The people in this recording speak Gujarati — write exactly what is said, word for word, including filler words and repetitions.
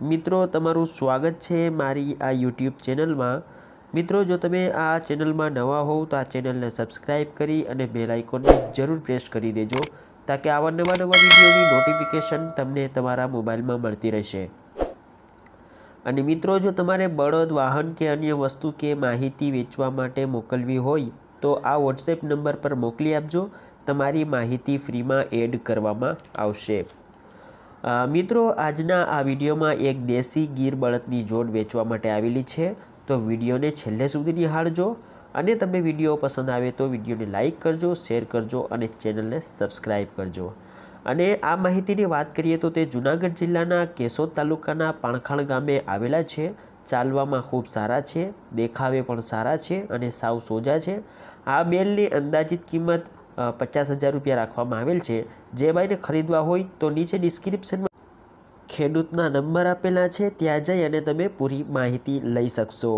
મિત્રો તમારું સ્વાગત છે મારી આ યુટ્યુબ ચેનલમાં। મિત્રો જો તમે આ ચેનલમાં નવા હોવ તો આ ચેનલને સબસ્ક્રાઇબ કરી અને બેલ આઇકોનને જરૂર પ્રેસ કરી દેજો તાકે આવા નવા નવા વિડીયોની નોટિફિકેશન તમને તમારા મોબાઈલમાં મળતી રહેશે। અને મિત્રો જો તમારે બળદ વાહન કે અન્ય વસ્તુ કે માહિતી વેચવા માટે મોકલવી હોય તો આ WhatsApp નંબર પર મોકલી આપજો, તમારી માહિતી ફ્રીમાં એડ કરવામાં આવશે। મિત્રો આજના આ વિડીયોમાં એક દેશી ગીર બળદની જોડ વેચવા માટે આવેલી છે, તો વિડીયોને છેલ્લે સુધી નિહાળજો અને તમને વિડીયો પસંદ આવે તો વિડીયોને લાઇક કરજો, શેર કરજો અને ચેનલને સબસ્ક્રાઇબ કરજો। અને આ માહિતીની વાત કરીએ તો તે જૂનાગઢ જિલ્લાના કેશોદ તાલુકાના પાણખાણ ગામે આવેલા છે। ચાલવામાં ખૂબ સારા છે, દેખાવે પણ સારા છે અને સાવ સોજા છે। આ બેલની અંદાજિત કિંમત પચાસ હજાર રૂપિયા રાખવામાં આવેલ છે। જે ભાઈને ખરીદવા હોય તો નીચે ડિસ્ક્રિપ્શનમાં ખેડૂતના નંબર આપેલા છે, ત્યાં જઈ અને તમે પૂરી માહિતી લઈ શકશો।